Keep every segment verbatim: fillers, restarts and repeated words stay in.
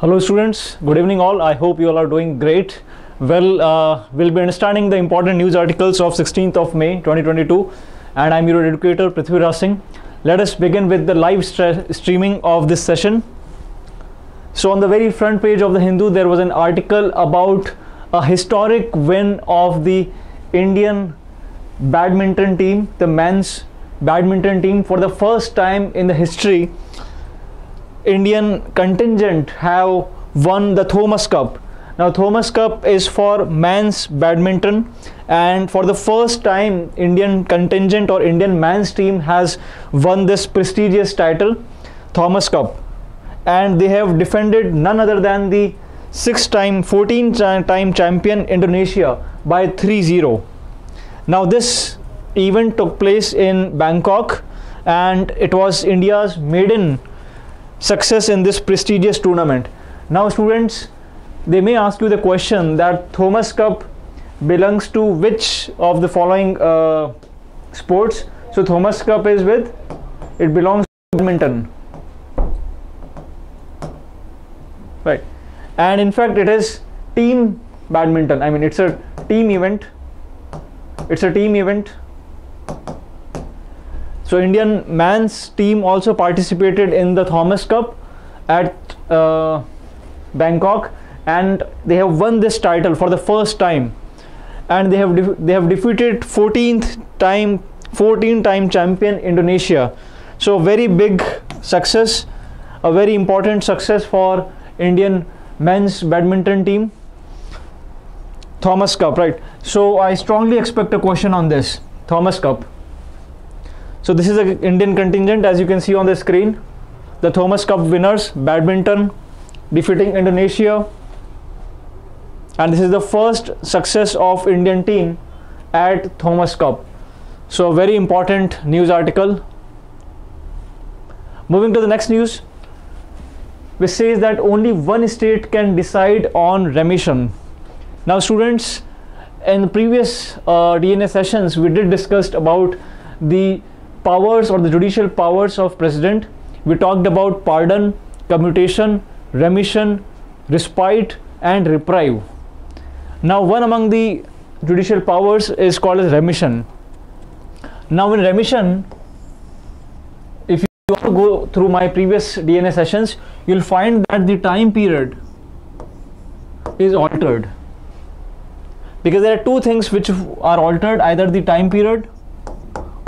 Hello students, good evening all. I hope you all are doing great. Well, uh, we'll be understanding the important news articles of sixteenth of May twenty twenty-two, and I'm your educator Prithviraj Singh. Let us begin with the live streaming of this session. So on the very front page of the Hindu, there was an article about a historic win of the Indian badminton team, the men's badminton team. For the first time in the history, Indian contingent have won the Thomas Cup. Now Thomas Cup is for men's badminton, and for the first time Indian contingent or Indian men's team has won this prestigious title, Thomas Cup, and they have defended none other than the six time fourteen time champion Indonesia by three zero. Now this event took place in Bangkok, and it was India's maiden success in this prestigious tournament. Now students, they may ask you the question that Thomas Cup belongs to which of the following uh, sports. So Thomas Cup is with, it belongs to badminton, right? And in fact it is team badminton. I mean, it's a team event, it's a team event. So Indian men's team also participated in the Thomas Cup at uh, Bangkok, and they have won this title for the first time, and they have they have defeated fourteenth time fourteen time champion Indonesia. So very big success, a very important success for Indian men's badminton team, Thomas Cup, right? So I strongly expect a question on this Thomas Cup. So this is the Indian contingent, as you can see on the screen. The Thomas Cup winners, badminton, defeating Indonesia. And this is the first success of Indian team at Thomas Cup. So very important news article. Moving to the next news, which says that only one state can decide on remission. Now students, in the previous uh, D N A sessions, we did discuss about the powers or the judicial powers of president. We talked about pardon, commutation, remission, respite and reprieve. Now one among the judicial powers is called as remission. Now in remission, if you also go through my previous D N A sessions, you will find that the time period is altered, because there are two things which are altered, either the time period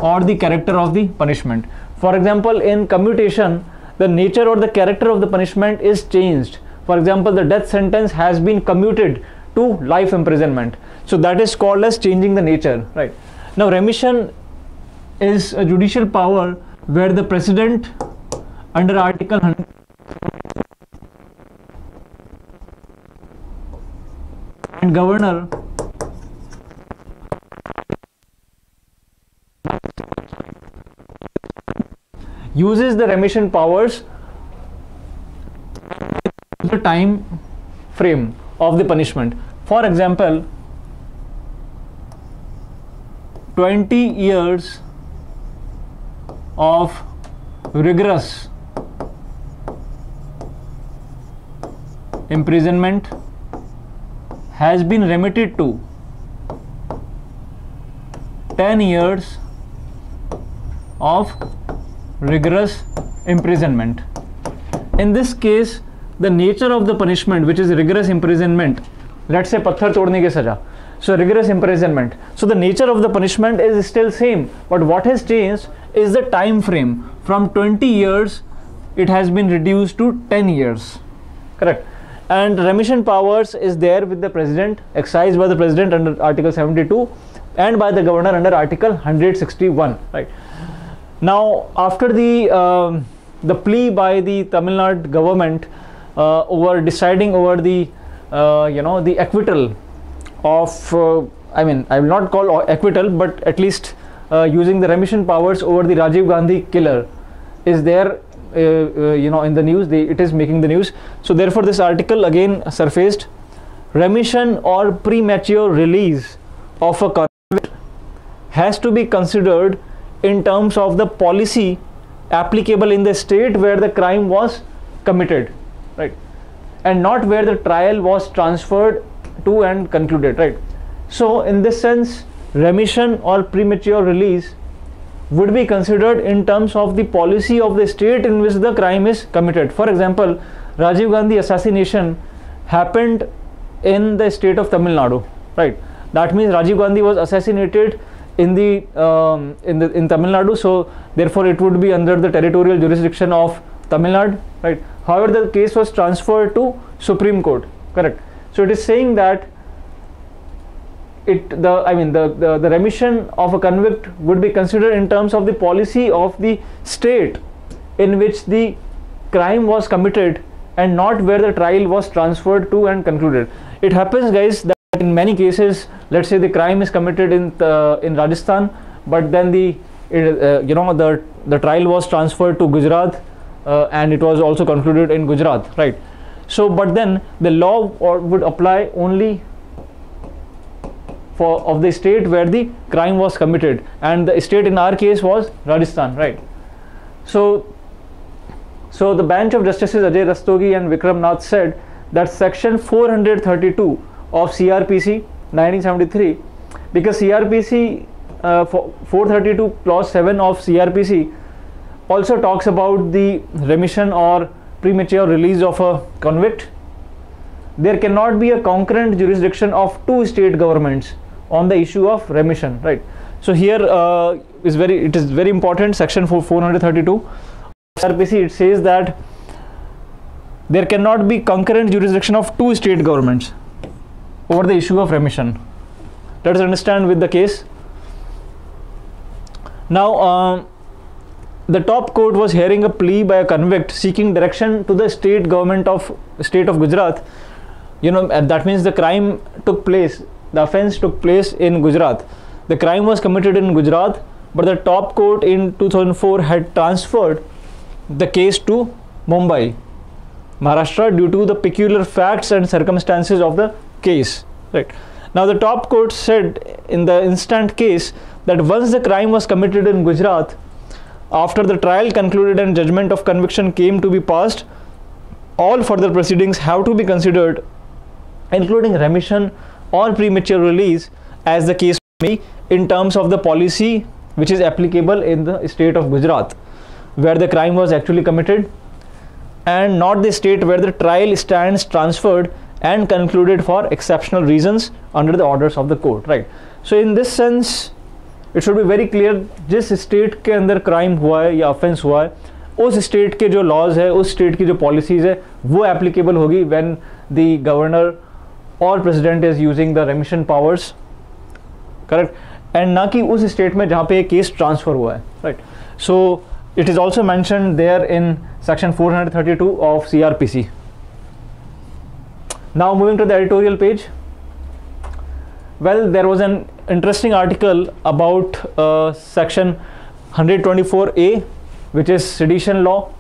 or the character of the punishment. For example, in commutation, the nature or the character of the punishment is changed. For example, the death sentence has been commuted to life imprisonment. So that is called as changing the nature, right? Now remission is a judicial power where the president, under Article one hundred, and governor uses the remission powers to the time frame of the punishment. For example, twenty years of rigorous imprisonment has been remitted to ten years of rigorous imprisonment. In this case, the nature of the punishment, which is rigorous imprisonment, let's say patthar todne ki saja, so rigorous imprisonment, so the nature of the punishment is still same, but what has changed is the time frame. From twenty years it has been reduced to ten years, correct? And remission powers is there with the president, exercised by the president under Article seventy-two and by the governor under Article one hundred sixty-one, right? Now after the uh, the plea by the Tamil Nadu government uh, over deciding over the uh, you know the acquittal of uh, I mean, I will not call acquittal, but at least uh, using the remission powers over the Rajiv Gandhi killer is there uh, uh, you know in the news, the, it is making the news. So therefore this article again surfaced, remission or premature release of a convict has to be considered in terms of the policy applicable in the state where the crime was committed, right? and not where the trial was transferred to and concluded, right? So in this sense, remission or premature release would be considered in terms of the policy of the state in which the crime is committed. For example, Rajiv Gandhi assassination happened in the state of Tamil Nadu, right? That means Rajiv Gandhi was assassinated in the um, in the in Tamil Nadu, so therefore it would be under the territorial jurisdiction of Tamil Nadu, right? However, the case was transferred to Supreme Court, correct? So it is saying that it the I mean the, the the remission of a convict would be considered in terms of the policy of the state in which the crime was committed and not where the trial was transferred to and concluded. It happens, guys, that in many cases, let's say the crime is committed in the, in Rajasthan, but then the it, uh, you know the the trial was transferred to Gujarat, uh, and it was also concluded in Gujarat, right? So but then the law or would apply only for of the state where the crime was committed, and the state in our case was Rajasthan, right? So, so the bench of justices Ajay Rastogi and Vikram Nath said that section four hundred thirty-two of C R P C nineteen seventy-three, because C R P C uh, four thirty-two clause seven of C R P C also talks about the remission or premature release of a convict. There cannot be a concurrent jurisdiction of two state governments on the issue of remission, right? So here uh, is very it is very important. Section four hundred thirty-two C R P C, it says that there cannot be concurrent jurisdiction of two state governments over the issue of remission. Let us understand with the case now. Um, the top court was hearing a plea by a convict seeking direction to the state government of state of Gujarat. You know, that means the crime took place, the offense took place in Gujarat. The crime was committed in Gujarat, but the top court in two thousand four had transferred the case to Mumbai, Maharashtra, due to the peculiar facts and circumstances of the case, right? Now the top court said in the instant case that once the crime was committed in Gujarat, after the trial concluded and judgment of conviction came to be passed, all further proceedings have to be considered, including remission or premature release, as the case may be, in terms of the policy which is applicable in the state of Gujarat, where the crime was actually committed, and not the state where the trial stands transferred and concluded for exceptional reasons under the orders of the court, right? So in this sense, it should be very clear, जिस state के अंदर crime हुआ है या offense हुआ है, उस state के जो laws है, उस state की जो policies है, वो applicable होगी when the governor or president is using the remission powers, correct? And ना कि उस state में जहाँ पे case transfer हुआ है, right? So it is also mentioned there in section four hundred thirty-two of C R P C. Now moving to the editorial page. Well, there was an interesting article about uh, section one twenty-four A, which is sedition law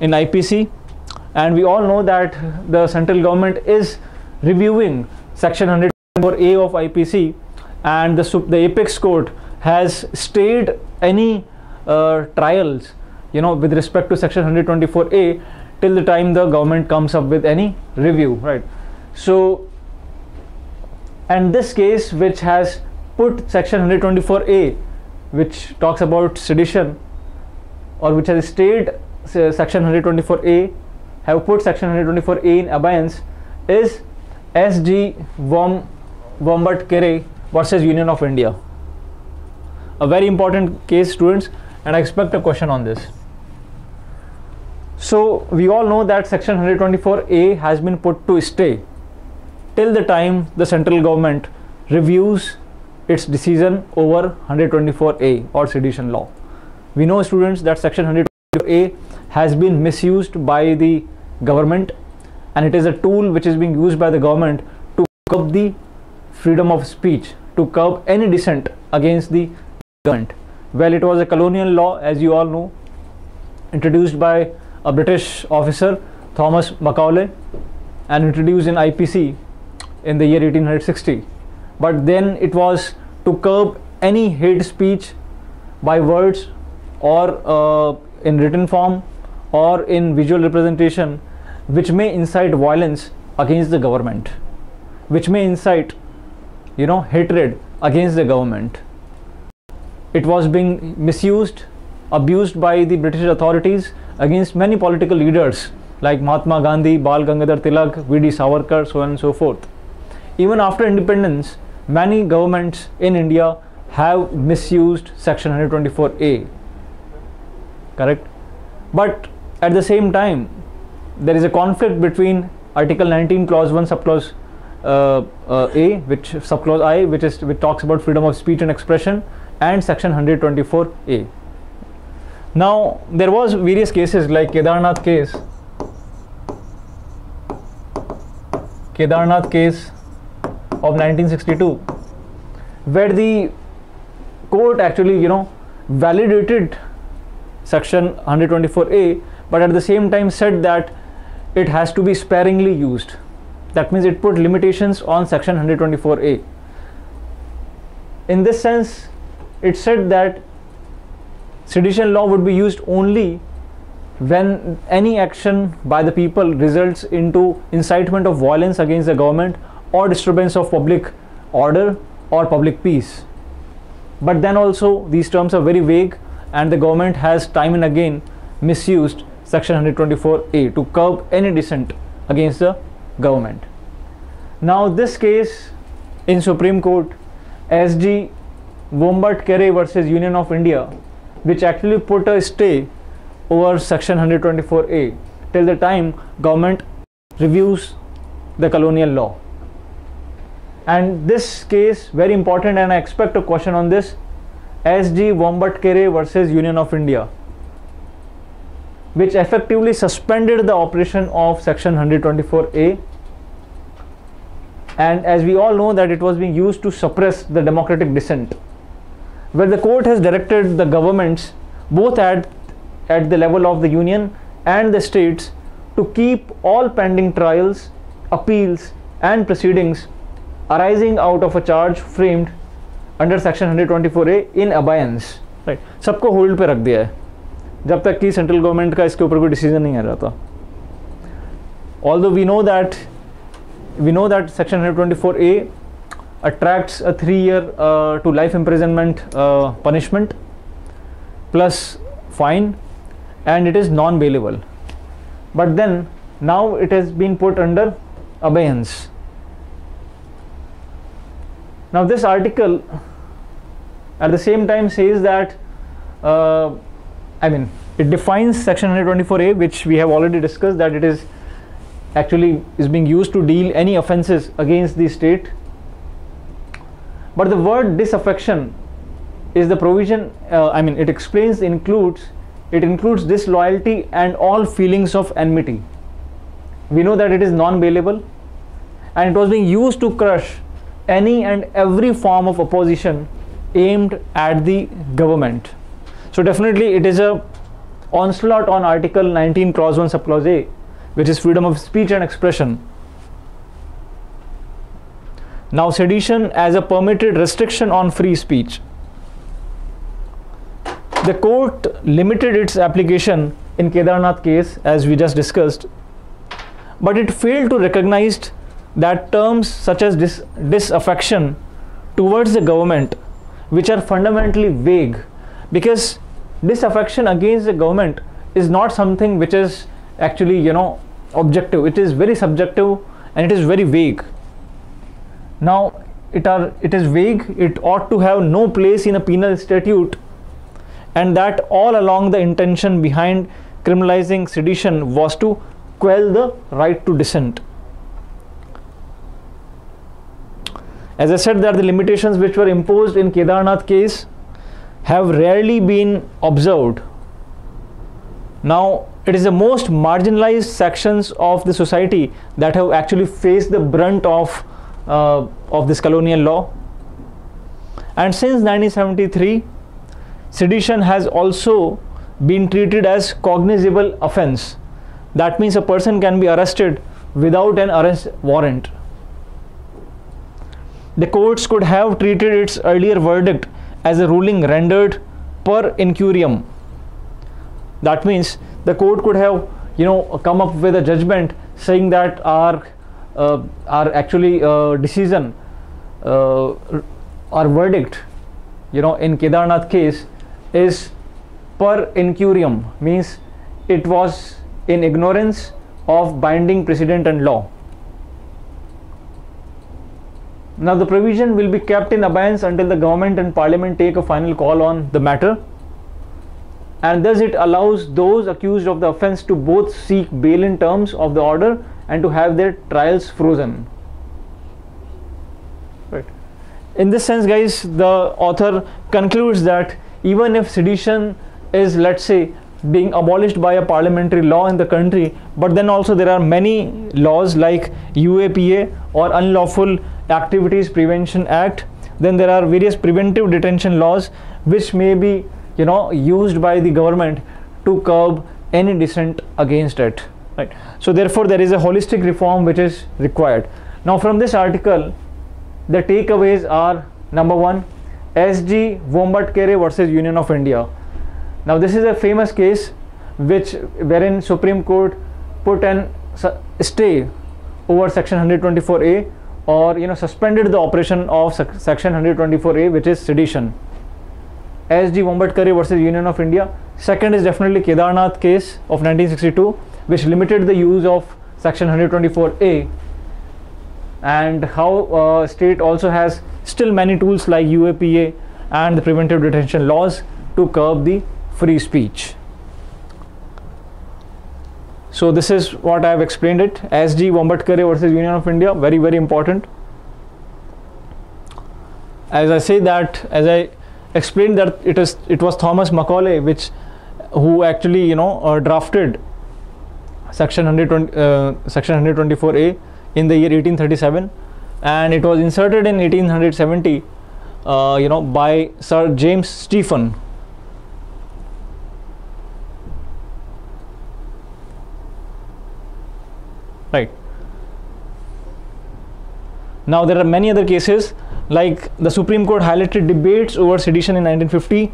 in I P C, and we all know that the central government is reviewing section one twenty-four A of I P C, and the, the apex court has stayed any uh, trials, you know, with respect to section one twenty-four A till the time the government comes up with any review, right? So, and this case which has put section one twenty-four A, which talks about sedition, or which has stayed uh, section one twenty-four A, have put section one twenty-four A in abeyance, is S G Vombatkere versus Union of India. A very important case, students, and I expect a question on this. So we all know that section one twenty-four A has been put to stay till the time the central government reviews its decision over one twenty-four A or sedition law. We know, students, that section one twenty-four A has been misused by the government, and it is a tool which is being used by the government to curb the freedom of speech, to curb any dissent against the government. Well, it was a colonial law, as you all know, introduced by a British officer, Thomas Macaulay, and introduced in I P C in the year eighteen sixty, but then it was to curb any hate speech by words or uh, in written form or in visual representation, which may incite violence against the government, which may incite, you know, hatred against the government. It was being misused, abused by the British authorities against many political leaders like Mahatma Gandhi, Bal Gangadhar Tilak, V D Savarkar, so on and so forth. Even after independence, many governments in India have misused Section one twenty-four A, correct? But at the same time, there is a conflict between Article nineteen, Clause one, Subclause uh, uh, A, which Subclause I, which is which talks about freedom of speech and expression, and Section one twenty-four A. Now, there was various cases like Kedarnath case, Kedarnath case of nineteen sixty-two, where the court actually, you know, validated Section one twenty-four A, but at the same time said that it has to be sparingly used. That means it put limitations on Section one twenty-four A. In this sense, it said that sedition law would be used only when any action by the people results into incitement of violence against the government or disturbance of public order or public peace. But then also these terms are very vague, and the government has time and again misused Section one twenty-four A to curb any dissent against the government. Now this case in Supreme Court, S G Vombatkere versus Union of India, which actually put a stay over Section one twenty-four A till the time government reviews the colonial law. And this case very important, and I expect a question on this. S G Vombatkere versus Union of India, which effectively suspended the operation of Section one twenty-four A, and as we all know that it was being used to suppress the democratic dissent, where the court has directed the governments both at at the level of the union and the states to keep all pending trials, appeals and proceedings arising out of a charge framed under Section one twenty-four A in abeyance, right? सबको hold पे रख दिया है जब तक कि central government का इसके ऊपर कोई डिसीजन नहीं आ रहा था. Although we know that we know that Section one twenty-four A attracts a three year uh, to life imprisonment uh, punishment plus fine, and it is non-bailable. But then now it has been put under abeyance. Now this article at the same time says that uh, I mean it defines Section one twenty-four A, which we have already discussed, that it is actually is being used to deal any offenses against the state. But the word disaffection is the provision, uh, I mean it explains includes it includes disloyalty and all feelings of enmity. We know that it is non-bailable, and it was being used to crush any and every form of opposition aimed at the government. So definitely it is a onslaught on Article nineteen, Clause one, Subclause A, which is freedom of speech and expression. Now sedition as a permitted restriction on free speech. The court limited its application in Kedarnath case, as we just discussed, but it failed to recognize that terms such as dis disaffection towards the government, which are fundamentally vague, because disaffection against the government is not something which is actually, you know, objective. It is very subjective and it is very vague. Now it are it is vague, it ought to have no place in a penal statute, and that all along the intention behind criminalizing sedition was to quell the right to dissent. As I said, that the limitations which were imposed in Kedarnath case have rarely been observed. Now it is the most marginalized sections of the society that have actually faced the brunt of uh, of this colonial law, and since nineteen seventy-three sedition has also been treated as cognizable offense. That means a person can be arrested without an arrest warrant. The courts could have treated its earlier verdict as a ruling rendered per incuriam. That means the court could have you know, come up with a judgment saying that our uh, our actually uh, decision, uh, our verdict, you know, in Kedarnath case is per incurium, means it was in ignorance of binding precedent and law. Now the provision will be kept in abeyance until the government and parliament take a final call on the matter, and thus it allows those accused of the offence to both seek bail in terms of the order and to have their trials frozen. Right. In this sense, guys, the author concludes that even if sedition is, let's say, being abolished by a parliamentary law in the country, but then also there are many laws like U A P A or Unlawful Activities Prevention Act. Then there are various preventive detention laws which may be, you know, used by the government to curb any dissent against it, right? So therefore there is a holistic reform which is required. Now from this article the takeaways are: number one, S G Vombatkere versus Union of India. Now this is a famous case which wherein Supreme Court put an stay over section one twenty-four A, or you know, suspended the operation of section one twenty-four A, which is sedition. S G Vombatkere versus Union of India. Second is definitely Kedarnath case of nineteen sixty-two, which limited the use of section one twenty-four A, and how uh, state also has still many tools like U A P A and the preventive detention laws to curb the free speech. So this is what I have explained it. S G Vombatkere versus Union of India, very very important. As I say that, as I explained that it is it was Thomas Macaulay which who actually, you know, uh, drafted section one twenty-four A in the year eighteen thirty-seven, and it was inserted in eighteen seventy, uh, you know, by Sir James Stephen. Right. Now there are many other cases like the Supreme Court highlighted debates over sedition in nineteen fifty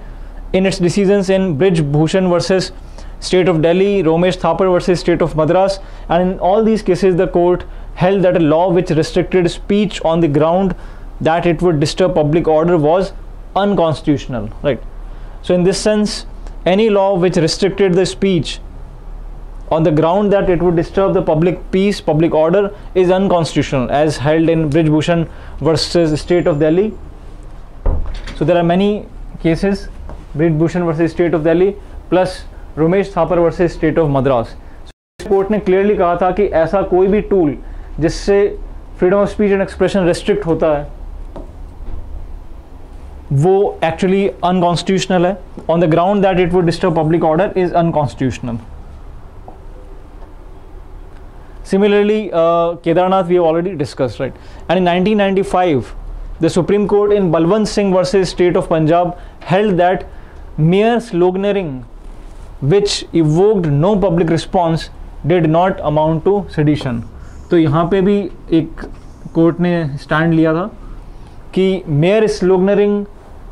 in its decisions in Brij Bhushan versus State of Delhi, Romesh Thappar versus State of Madras, and in all these cases the court held that a law which restricted speech on the ground that it would disturb public order was unconstitutional. Right. So in this sense, any law which restricted the speech on the ground that it would disturb the public peace, public order is unconstitutional, as held in Brij Bhushan versus State of Delhi. So there are many cases, Brij Bhushan versus State of Delhi plus Romesh Thappar versus State of Madras. So court ने clearly कहा था कि ऐसा कोई भी tool जिससे freedom of speech and expression restrict होता है वो actually unconstitutional है. On the ground that it would disturb public order is unconstitutional. Similarly, uh, Kedarnath we have already discussed, right? And in nineteen ninety-five, the Supreme Court in Balwan Singh versus State of Punjab held that mere sloganeering which evoked no public response did not amount to sedition. तो यहाँ पे भी एक court ने stand लिया था कि mere sloganeering,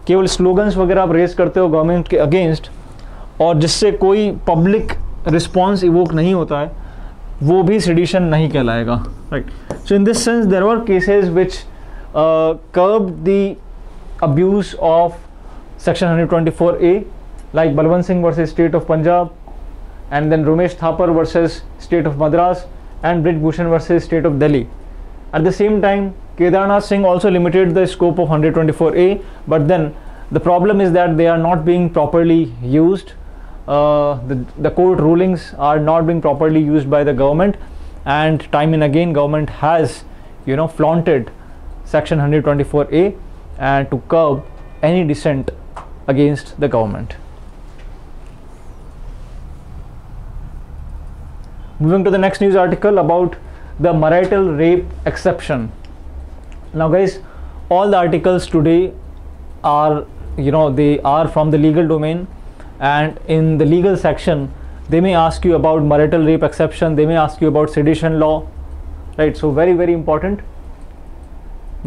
केवल स्लोगन्स वगैरह आप रेस करते हो गवर्नमेंट के अगेंस्ट और जिससे कोई पब्लिक रिस्पॉन्स इवोक नहीं होता है, वो भी सेडिशन नहीं कहलाएगा. Right. So in this sense there were cases which curb the abuse of section one twenty-four A like Balwant Singh versus state of Punjab and then Romesh Thapar versus state of Madras and Brij Bhushan versus state of Delhi. At the same time Kedarnath Singh also limited the scope of one twenty-four A, but then the problem is that they are not being properly used. Uh, the, the court rulings are not being properly used by the government, and time and again government has, you know, flaunted section one twenty-four A and to curb any dissent against the government. Moving to the next news article about the marital rape exception. Now guys, all the articles today are, you know, they are from the legal domain, and in the legal section they may ask you about marital rape exception, they may ask you about sedition law, right? So very very important,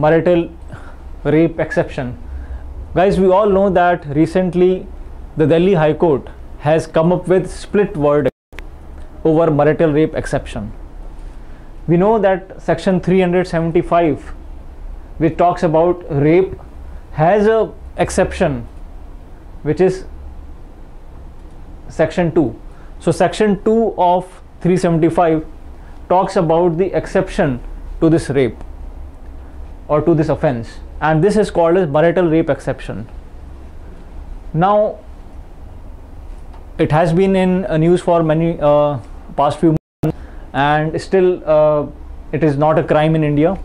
marital rape exception. Guys, we all know that recently the Delhi High Court has come up with split verdict over marital rape exception. We know that section three hundred seventy-five, which talks about rape, has a exception, which is section two. So section two of three seventy-five talks about the exception to this rape or to this offense, and this is called as marital rape exception. Now it has been in uh, news for many uh, past few months, and still uh, it is not a crime in India,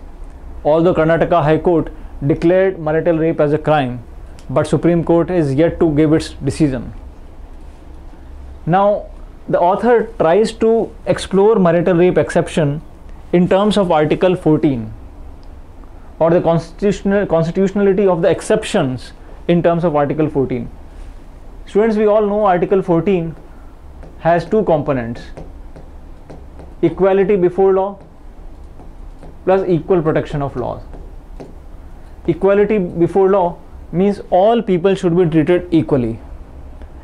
although Karnataka High Court declared marital rape as a crime, but Supreme Court is yet to give its decision. Now the author tries to explore marital rape exception in terms of Article fourteen, or the constitutional constitutionality of the exceptions in terms of Article fourteen. Students, we all know Article fourteen has two components: equality before law plus equal protection of laws. Equality before law means all people should be treated equally,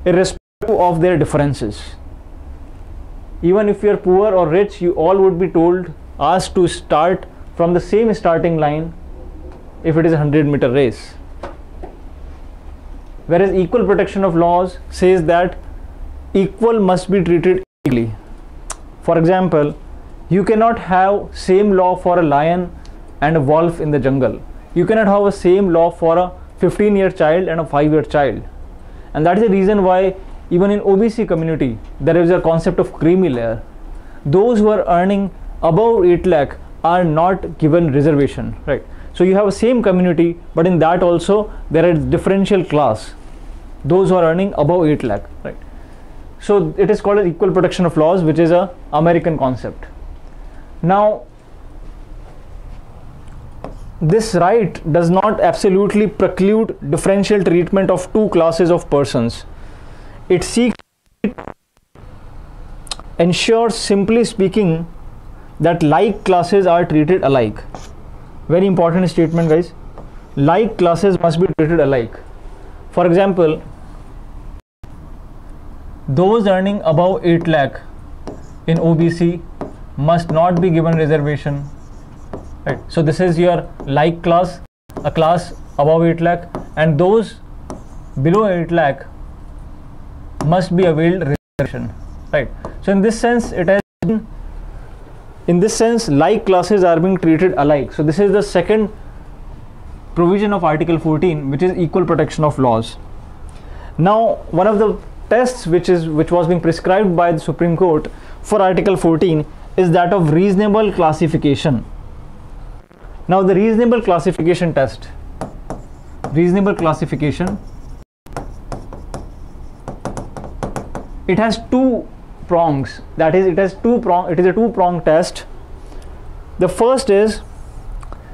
irrespective of their differences. Even if you are poor or rich, you all would be told, asked to start from the same starting line if it is a hundred meter race. Whereas equal protection of laws says that equal must be treated equally. For example, you cannot have same law for a lion and a wolf in the jungle. You cannot have a same law for a fifteen year child and a five year child. And that is the reason why even in O B C community there is a concept of creamy layer. Those who are earning above eight lakh are not given reservation, right? So you have a same community, but in that also there are differential class, those who are earning above eight lakh, right? So it is called as equal protection of laws, which is an American concept. Now this right does not absolutely preclude differential treatment of two classes of persons. It seeks to ensure, simply speaking, that like classes are treated alike. Very important statement, guys. Like classes must be treated alike. For example, those earning above eight lakh in O B C must not be given reservation, right? So this is your like class, a class above eight lakh, and those below eight lakh must be availed reservation, right? So in this sense it has been in this sense like classes are being treated alike. So this is the second provision of Article fourteen, which is equal protection of laws. Now one of the tests which is which was being prescribed by the Supreme Court for Article fourteen is that of reasonable classification. Now the reasonable classification test, reasonable classification, it has two prongs, that is it has two prong it is a two prong test. The first is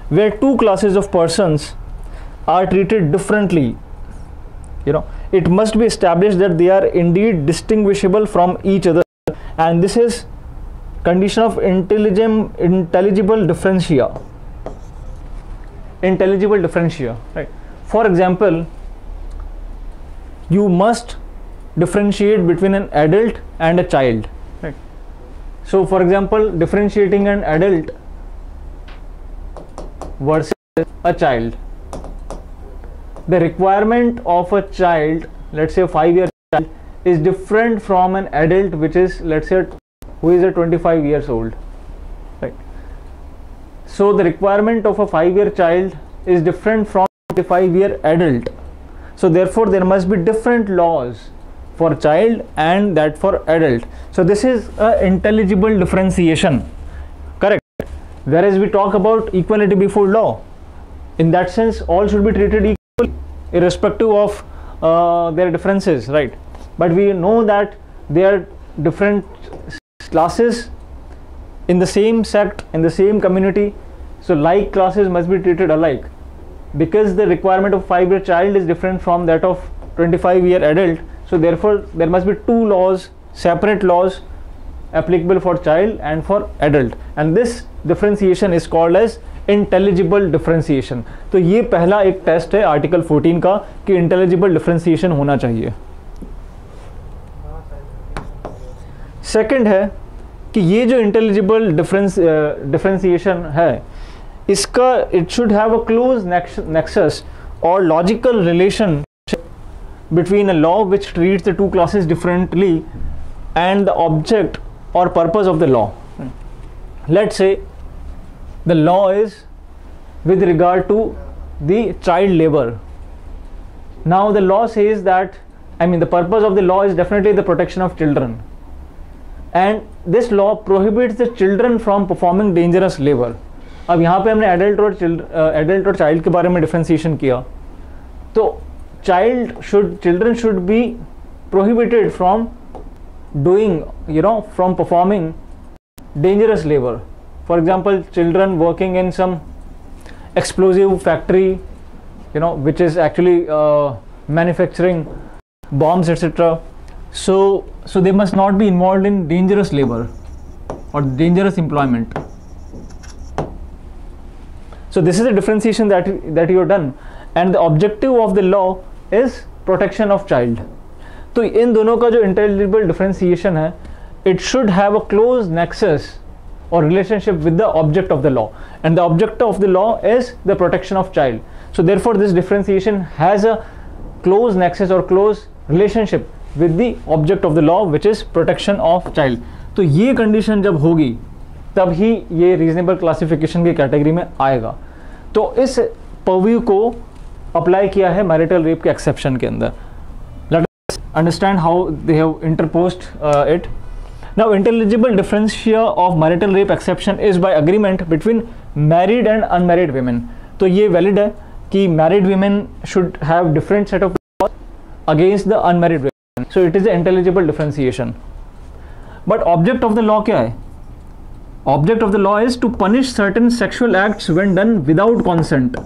where two classes of persons are treated differently. You know, it must be established that they are indeed distinguishable from each other, and this is condition of intelligent intelligible differentia intelligible differentia, right? For example, you must differentiate between an adult and a child, right? So for example, differentiating an adult versus a child, the requirement of a child, let's say a five year child, is different from an adult which is, let's say, who is a twenty-five years old, right? So the requirement of a five year child is different from a twenty-five year adult, so therefore there must be different laws for child and that for adult. So this is a intelligible differentiation, correct? Whereas we talk about equality before law, in that sense all should be treated equally irrespective of uh, their differences, right? But we know that they are different classes in the same sect, in the same community, so like classes must be treated alike, because the requirement of five year child is different from that of twenty-five year adult. So therefore there must be two laws, separate laws applicable for child and for adult, and this differentiation is called as intelligible differentiation. तो ये पहला एक test है article fourteen का कि intelligible differentiation होना चाहिए. Second है कि ये जो इंटेलिजिबल डिफरेंस डिफरेंशिएशन है इसका it should have a close nexus और logical relation between a law which treats the two classes differently and the object or purpose of the law. Let's say the law is with regard to the child labor. Now the law says that, I mean, the purpose of the law is definitely the protection of children, and this law prohibits the children from performing dangerous labor. अब यहाँ पे हमने adult और child adult और child के बारे में differentiation किया, तो child should children should be prohibited from doing, you know, from performing dangerous labor. For example, children working in some explosive factory, you know, which is actually uh, manufacturing bombs, etc. so so they must not be involved in dangerous labor or dangerous employment. So this is a differentiation that that you have done, and the objective of the law is protection of child. तो इन दोनों का जो intelligible differentiation है, it should have a close nexus or relationship with the object of the law, and the object of the law is the protection of child. So therefore this differentiation has a close nexus or close relationship with the object of the law, which is protection of child. तो ये condition जब होगी तब ही ये reasonable classification की category में आएगा. तो इस purview को अप्लाई किया है मैरिटल रेप के एक्सेप्शन के अंदर. Let us understand how they have interposed it. Now intelligible differentia of marital rape exception is by agreement between married and unmarried women. तो ये वैलिड है कि married women should have different set of laws against the unmarried women. So it is a intelligible differentiation. But object of the law क्या है? Object of the law is to punish certain sexual acts when done without consent.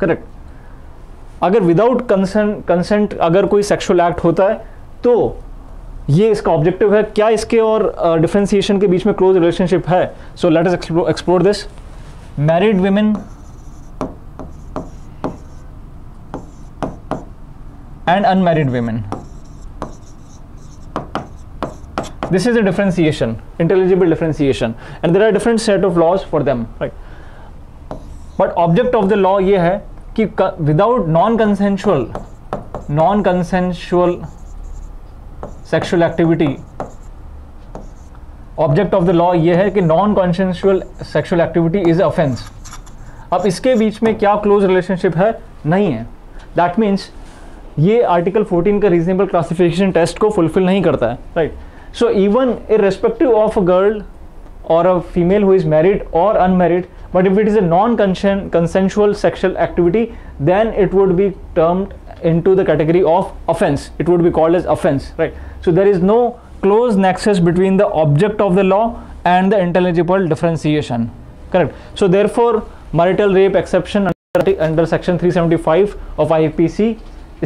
Correct. अगर without consent अगर कोई sexual act होता है तो ये इसका ऑब्जेक्टिव है. क्या इसके और डिफरेंशिएशन uh, के बीच में क्लोज रिलेशनशिप है? So let us explore this. Married women and unmarried women, this is a differentiation, intelligible differentiation, and there are different set of laws for them, right. But object of the law ये है कि without non consensual non consensual sexual activity, object of the law ये है कि non consensual sexual activity is offence. अब इसके बीच में क्या क्लोज रिलेशनशिप है? नहीं है. दैट मीन्स ये आर्टिकल फोर्टीन का रीजनेबल क्लासिफिकेशन टेस्ट को फुलफिल नहीं करता है, right. So even irrespective of a girl or a female who is married or unmarried, but if it is a non consensual sexual activity, then it would be termed into the category of offense. It would be called as offense, right. So there is no close nexus between the object of the law and the intelligible differentiation, correct. So therefore marital rape exception under, under section three seventy-five of I P C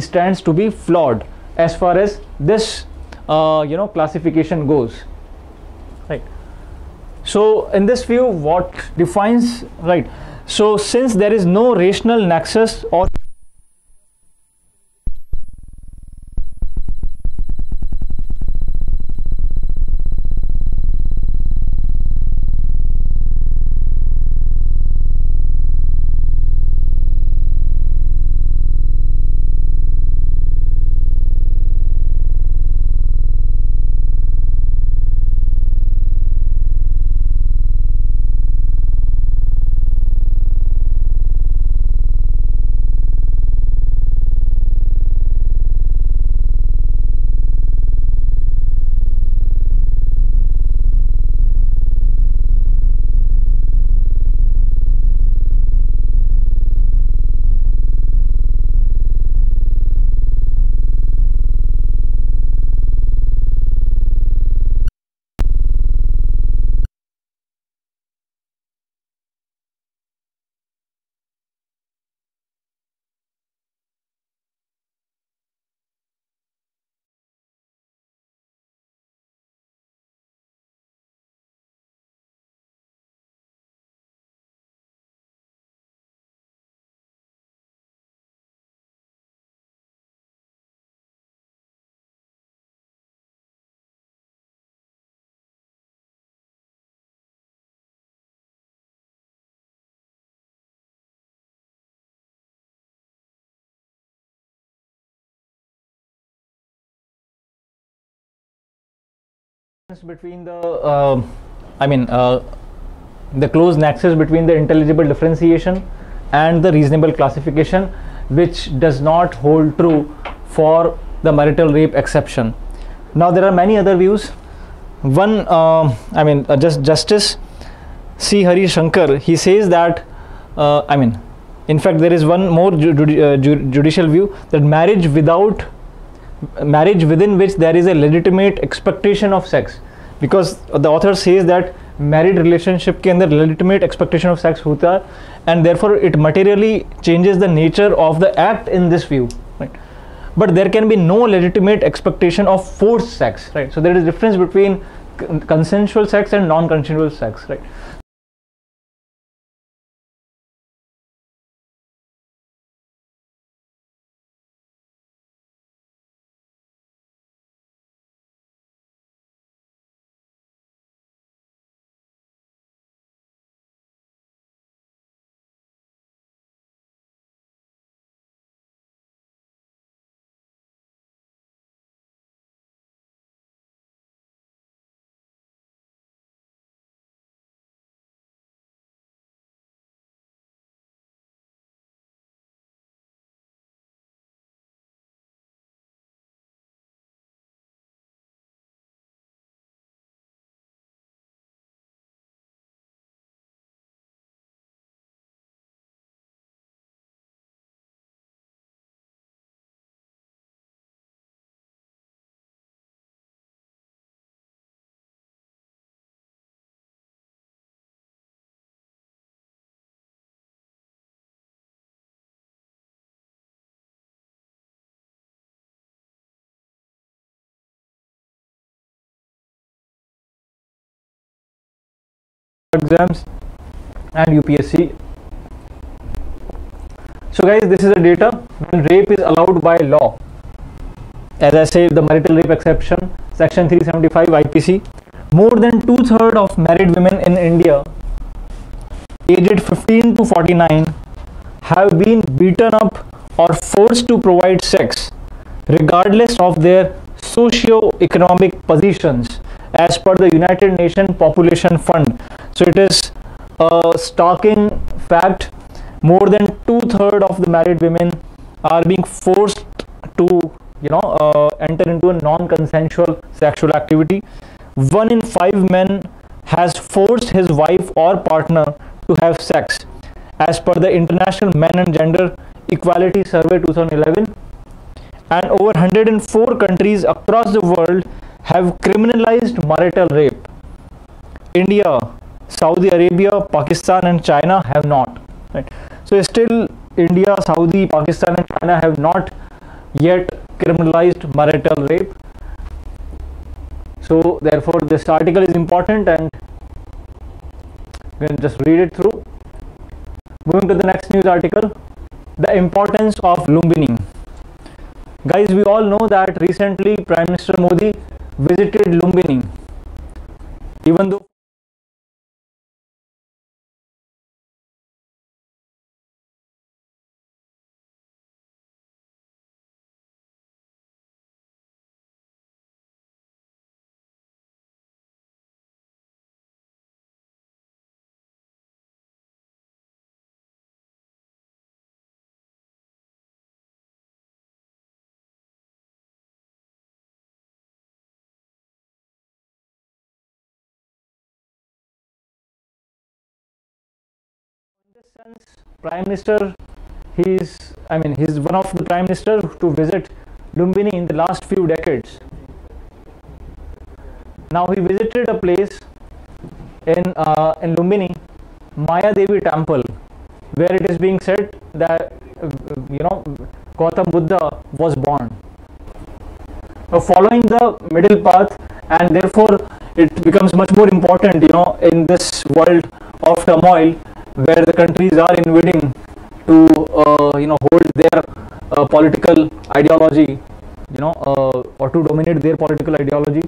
stands to be flawed as far as this uh, you know classification goes, right. So in this view, what defines, right, so since there is no rational nexus or Between the, uh, I mean, uh, the close nexus between the intelligible differentiation and the reasonable classification, which does not hold true for the marital rape exception. Now there are many other views. One, uh, I mean, uh, just Justice C. Hari Shankar, he says that, uh, I mean, in fact, there is one more ju uh, ju judicial view that marriage without marriage within which there is a legitimate expectation of sex, because the author says that married relationship ke andar legitimate expectation of sex hota, and therefore it materially changes the nature of the act in this view, right? But there can be no legitimate expectation of forced sex, right? So there is a difference between consensual sex and non-consensual sex, right? Exams and U P S C. So guys, this is the data when rape is allowed by law. As I said, the marital rape exception, section three seventy-five I P C. More than two-thirds of married women in India aged fifteen to forty-nine have been beaten up or forced to provide sex regardless of their socio-economic positions as per the United Nations Population Fund. So it is a shocking fact. More than two-thirds of the married women are being forced to, you know, uh, enter into a non-consensual sexual activity. One in five men has forced his wife or partner to have sex, as per the International Men and Gender Equality Survey twenty eleven. And over one hundred four countries across the world have criminalized marital rape. India, Saudi Arabia, Pakistan and China have not, right? So still India, Saudi, Pakistan and China have not yet criminalized marital rape. So therefore this article is important and we can just read it through. Moving to the next news article, the importance of Lumbini. Guys, we all know that recently Prime Minister Modi visited Lumbini, even though since Prime Minister, he is, I mean, he is one of the Prime Minister to visit Lumbini in the last few decades. Now he visited a place in uh, in Lumbini, Maya Devi Temple, where it is being said that, you know, Gautam Buddha was born. Now following the middle path, and therefore it becomes much more important, you know, in this world of turmoil, where the countries are invading to uh, you know, hold their uh, political ideology, you know, uh, or to dominate their political ideology.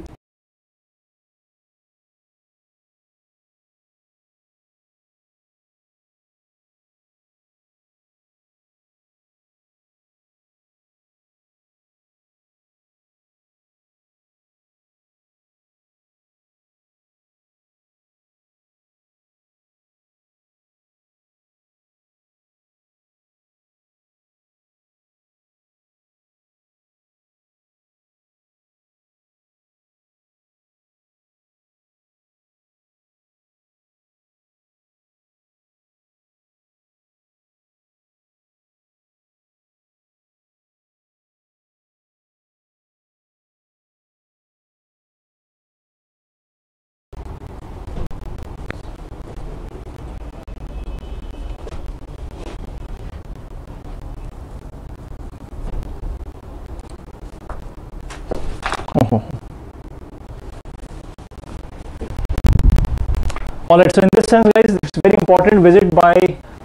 All right, so in this sense, guys, it's a very important visit by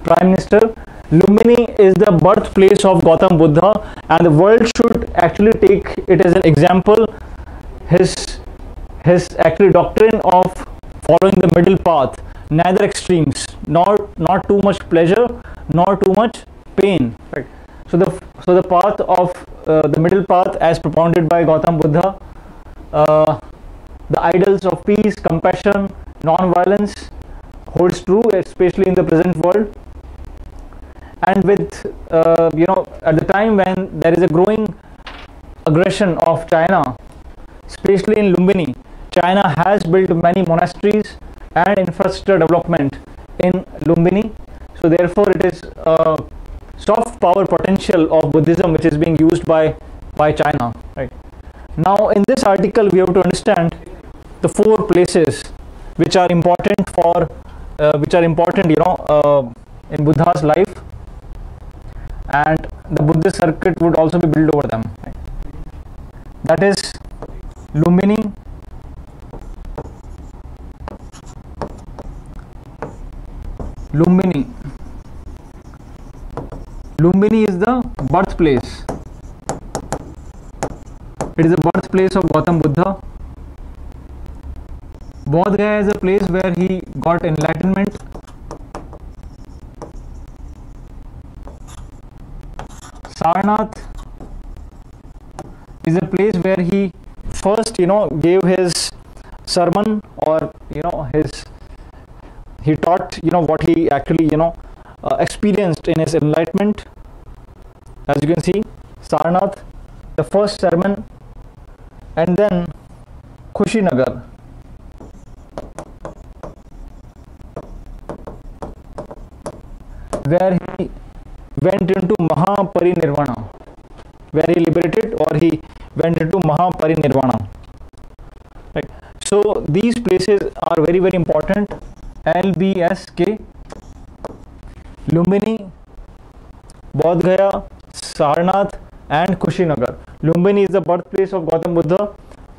Prime Minister. Lumbini is the birthplace of Gautam Buddha, and the world should actually take it as an example. His his actually doctrine of following the middle path, neither extremes, nor not too much pleasure, nor too much pain. Right. So the so the path of uh, the middle path, as propounded by Gautam Buddha, uh, the ideals of peace, compassion, non-violence, holds true, especially in the present world. And with uh, you know, at the time when there is a growing aggression of China, especially in Lumbini, China has built many monasteries and infrastructure development in Lumbini. So therefore, it is a soft power potential of Buddhism which is being used by by China. Right. Now, in this article, we have to understand the four places which are important for uh, which are important, you know, uh, in Buddha's life. And the Buddhist circuit would also be built over them. Right? That is Lumbini, Lumbini. Lumbini is the birthplace. It is the birthplace of Gautam Buddha. Bodh Gaya is a place where he got enlightenment. Sarnath is a place where he first, you know, gave his sermon, or you know, his he taught, you know, what he actually, you know, uh, experienced in his enlightenment. As you can see, Sarnath, the first sermon, and then Kushinagar. Where he went into Mahaparinirvana, where he liberated, or he went into Mahaparinirvana. Right. So these places are very, very important. L B S K, Lumbini, Bodh Gaya, Sarnath, and Kushinagar. Lumbini is the birthplace of Gautam Buddha.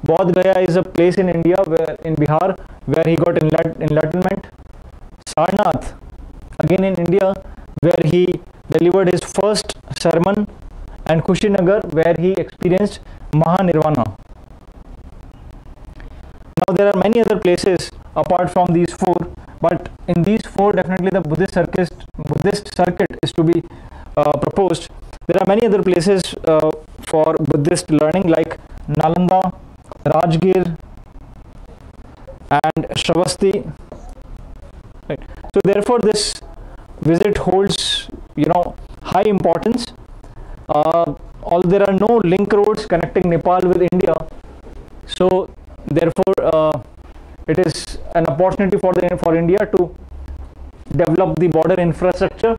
Bodh Gaya is a place in India, where in Bihar, where he got enlightenment. Sarnath, again in India, where he delivered his first sermon, and Kushinagar, where he experienced Mahanirvana. Now there are many other places apart from these four, but in these four, definitely the Buddhist circuit, Buddhist circuit is to be uh, proposed. There are many other places uh, for Buddhist learning, like Nalanda, Rajgir, and Shravasti. Right. So therefore, this visit holds, you know, high importance. Uh, although there are no link roads connecting Nepal with India, so therefore uh, it is an opportunity for the for India to develop the border infrastructure.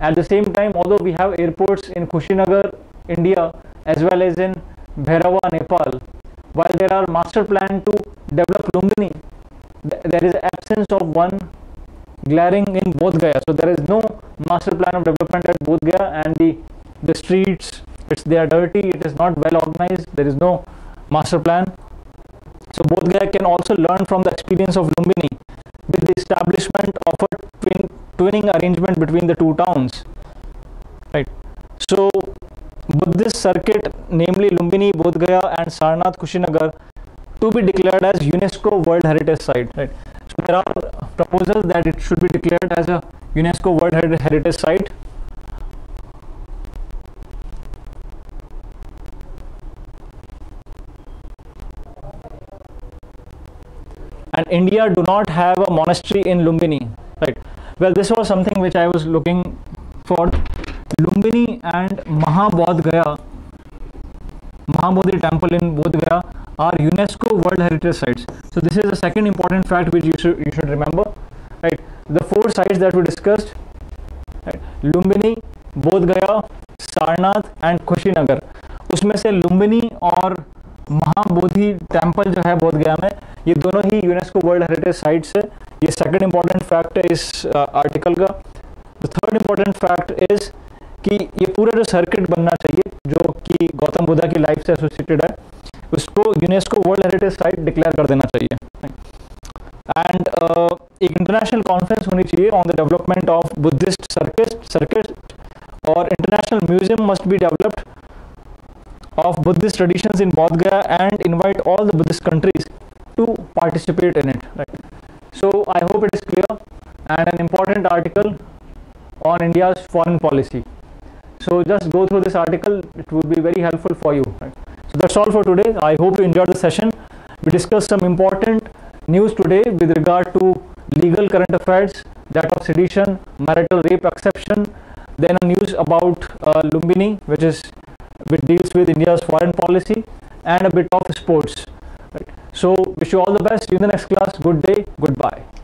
At the same time, although we have airports in Kushinagar, India, as well as in Bhairava, Nepal, while there are master plans to develop Lumbini, th there is absence of one glaring in Bodh Gaya. So there is no master plan of development at Bodh Gaya, and the the streets, it's they are dirty, it is not well organized, there is no master plan. So Bodh Gaya can also learn from the experience of Lumbini with the establishment of a twin, twinning arrangement between the two towns. Right. So Buddhist circuit, namely Lumbini, Bodh Gaya, and Sarnath, Kushinagar, to be declared as UNESCO World Heritage Site. Right. So there are proposals that it should be declared as a UNESCO World Her Heritage Site. And India do not have a monastery in Lumbini. Right. Well, this was something which I was looking for. Lumbini and Mahabodhi Gaya, Mahabodhi Temple in Bodh Gaya, are UNESCO World Heritage Sites. So this is the second important fact which you should you should remember. Right. The four sites that we discussed, right, Lumbini, Bodh Gaya, Sarnath, and Kushinagar. उसमें से Lumbini और Mahabodhi temple जो है बोध गया में, ये दोनों ही यूनेस्को वर्ल्ड हेरिटेज साइट्स है. ये सेकंड इंपॉर्टेंट फैक्ट है इस आर्टिकल uh, का. The third important fact is कि ये पूरा जो सर्किट बनना चाहिए जो कि गौतम बुद्धा की लाइफ से एसोसिएटेड है, उसको UNESCO world heritage site declare कर देना चाहिए एंड uh, एक इंटरनेशनल कॉन्फ्रेंस होनी चाहिए on the development of Buddhist circuit circuit और international museum must be developed of Buddhist traditions in Bodh Gaya and invite all the Buddhist countries to participate in it. Right. So I hope it is clear and an important article on India's foreign policy. So just go through this article; it would be very helpful for you. Right. So that's all for today. I hope you enjoyed the session. We discussed some important news today with regard to legal current affairs, that of sedition, marital rape exception, then a news about uh, Lumbini, which is which deals with India's foreign policy, and a bit of sports. Right. So wish you all the best. See you in the next class. Good day. Goodbye.